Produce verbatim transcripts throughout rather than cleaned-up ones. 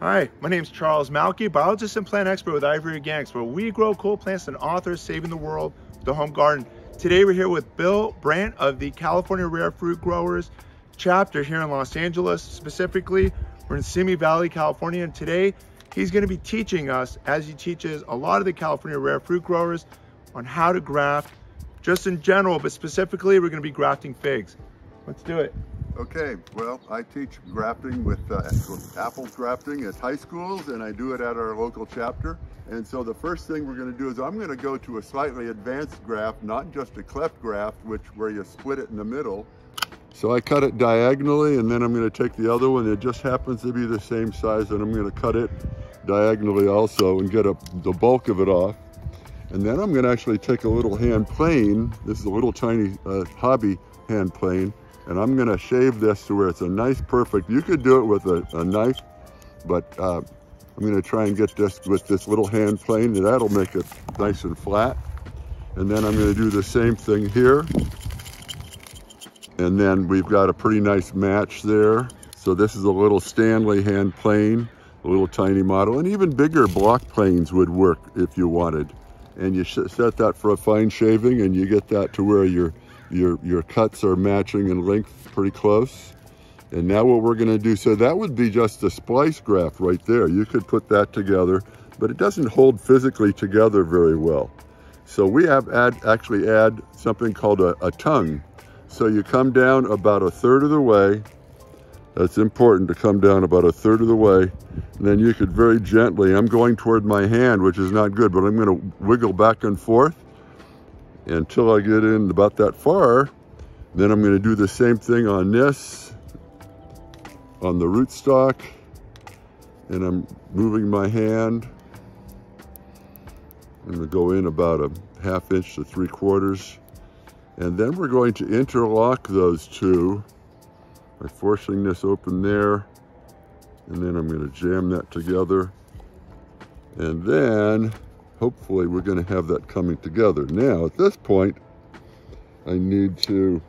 Hi, my name is Charles Malki, biologist and plant expert with I V Organics, where we grow cool plants and authors saving the world, the home garden. Today we're here with Bill Brandt of the California Rare Fruit Growers chapter here in Los Angeles. Specifically, we're in Simi Valley, California, and today he's going to be teaching us, as he teaches a lot of the California Rare Fruit Growers, on how to graft just in general, but specifically we're going to be grafting figs. Let's do it. Okay, well, I teach grafting with uh, apple grafting at high schools, and I do it at our local chapter. And so the first thing we're going to do is I'm going to go to a slightly advanced graft, not just a cleft graft, which where you split it in the middle. So I cut it diagonally, and then I'm going to take the other one that just happens to be the same size, and I'm going to cut it diagonally also and get a, the bulk of it off. And then I'm going to actually take a little hand plane. This is a little tiny uh, hobby hand plane. And I'm gonna shave this to where it's a nice perfect, you could do it with a, a knife, but uh, I'm gonna try and get this with this little hand plane, and that'll make it nice and flat. And then I'm gonna do the same thing here. And then we've got a pretty nice match there. So this is a little Stanley hand plane, a little tiny model, and even bigger block planes would work if you wanted. And you set that for a fine shaving, and you get that to where you're Your, your cuts are matching in length pretty close. And now what we're gonna do, so that would be just a splice graft right there. You could put that together, but it doesn't hold physically together very well. So we have add, actually add something called a, a tongue. So you come down about a third of the way. That's important to come down about a third of the way. And then you could very gently, I'm going toward my hand, which is not good, but I'm gonna wiggle back and forth until I get in about that far. Then I'm gonna do the same thing on this, on the rootstock, and I'm moving my hand. I'm gonna go in about a half inch to three quarters. And then we're going to interlock those two by forcing this open there. And then I'm gonna jam that together. And then hopefully we're gonna have that coming together. Now, at this point, I need to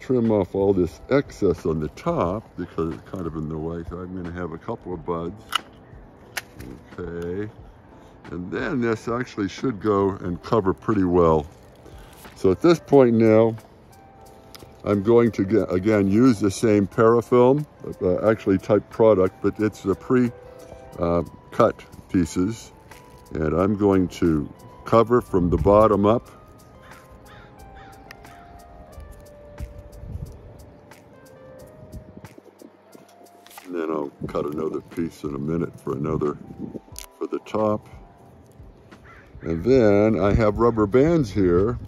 trim off all this excess on the top because it's kind of in the way, so I'm gonna have a couple of buds. Okay. And then this actually should go and cover pretty well. So at this point now, I'm going to, get, again, use the same parafilm, uh, actually type product, but it's the pre-cut uh, pieces. And I'm going to cover from the bottom up. And then I'll cut another piece in a minute for another, for the top. And then I have rubber bands here.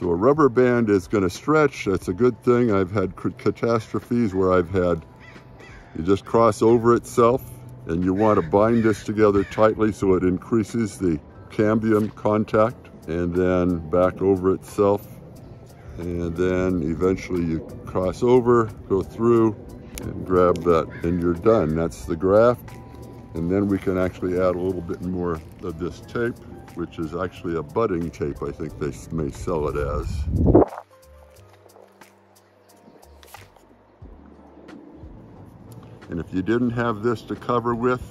So a rubber band is gonna stretch. That's a good thing. I've had catastrophes where I've had, you just cross over itself. And you want to bind this together tightly so it increases the cambium contact, and then back over itself, and then eventually you cross over, go through, and grab that, and you're done. That's the graft. And then we can actually add a little bit more of this tape, which is actually a budding tape, I think they may sell it as. And if you didn't have this to cover with,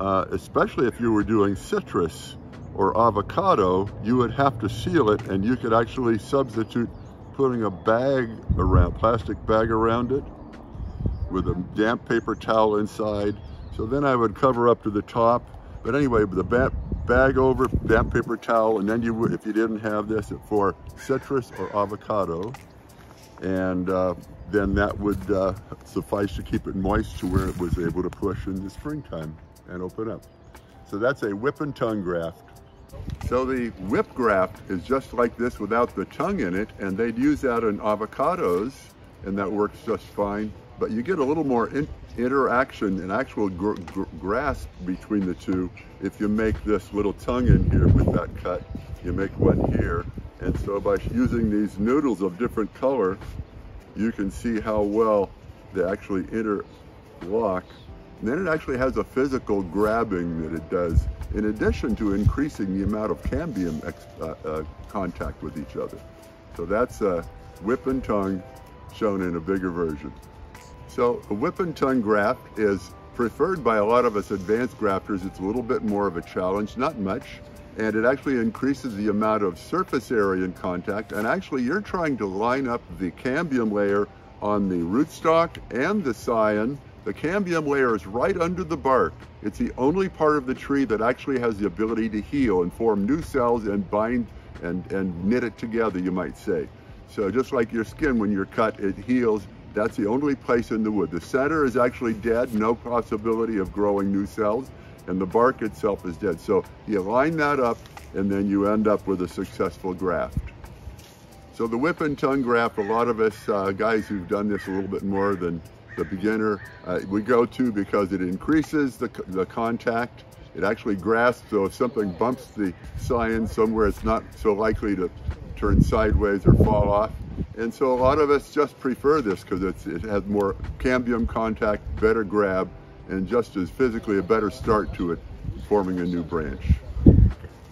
uh, especially if you were doing citrus or avocado, you would have to seal it, and you could actually substitute putting a bag around, plastic bag around it with a damp paper towel inside. So then I would cover up to the top. But anyway, with the bag over, damp paper towel, and then you would, if you didn't have this, for citrus or avocado. And uh, then that would uh, suffice to keep it moist to where it was able to push in the springtime and open up. So that's a whip and tongue graft. So the whip graft is just like this without the tongue in it, and they'd use that in avocados, and that works just fine. But you get a little more in interaction and actual gr gr grasp between the two if you make this little tongue in here with that cut. You make one here. And so by using these noodles of different color, you can see how well they actually interlock. And then it actually has a physical grabbing that it does, in addition to increasing the amount of cambium ex uh, uh, contact with each other. So that's a whip and tongue shown in a bigger version. So a whip and tongue graft is Preferred by a lot of us advanced grafters, it's a little bit more of a challenge, not much, and it actually increases the amount of surface area in contact, and actually you're trying to line up the cambium layer on the rootstock and the scion. The cambium layer is right under the bark. It's the only part of the tree that actually has the ability to heal and form new cells and bind and, and knit it together, you might say. So just like your skin, when you're cut, it heals. That's the only place in the wood. The center is actually dead, no possibility of growing new cells, and the bark itself is dead. So you line that up, and then you end up with a successful graft. So the whip and tongue graft, a lot of us uh, guys who've done this a little bit more than the beginner, uh, we go to because it increases the, the contact. It actually grasps, so if something bumps the scion somewhere, it's not so likely to turn sideways or fall off. And so a lot of us just prefer this because it has more cambium contact, better grab, and just as physically a better start to it, forming a new branch.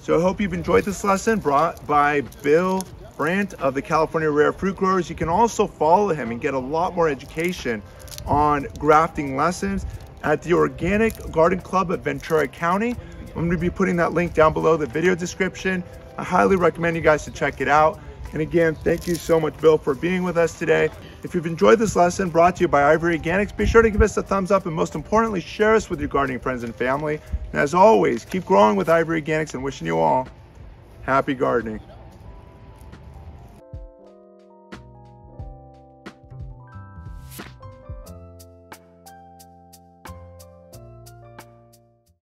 So I hope you've enjoyed this lesson brought by Bill Brandt of the California Rare Fruit Growers. You can also follow him and get a lot more education on grafting lessons at the Organic Garden Club of Ventura County. I'm going to be putting that link down below the video description. I highly recommend you guys to check it out. And again, thank you so much, Bill, for being with us today. If you've enjoyed this lesson brought to you by I V Organics, be sure to give us a thumbs up and most importantly, share us with your gardening friends and family. And as always, keep growing with I V Organics and wishing you all happy gardening.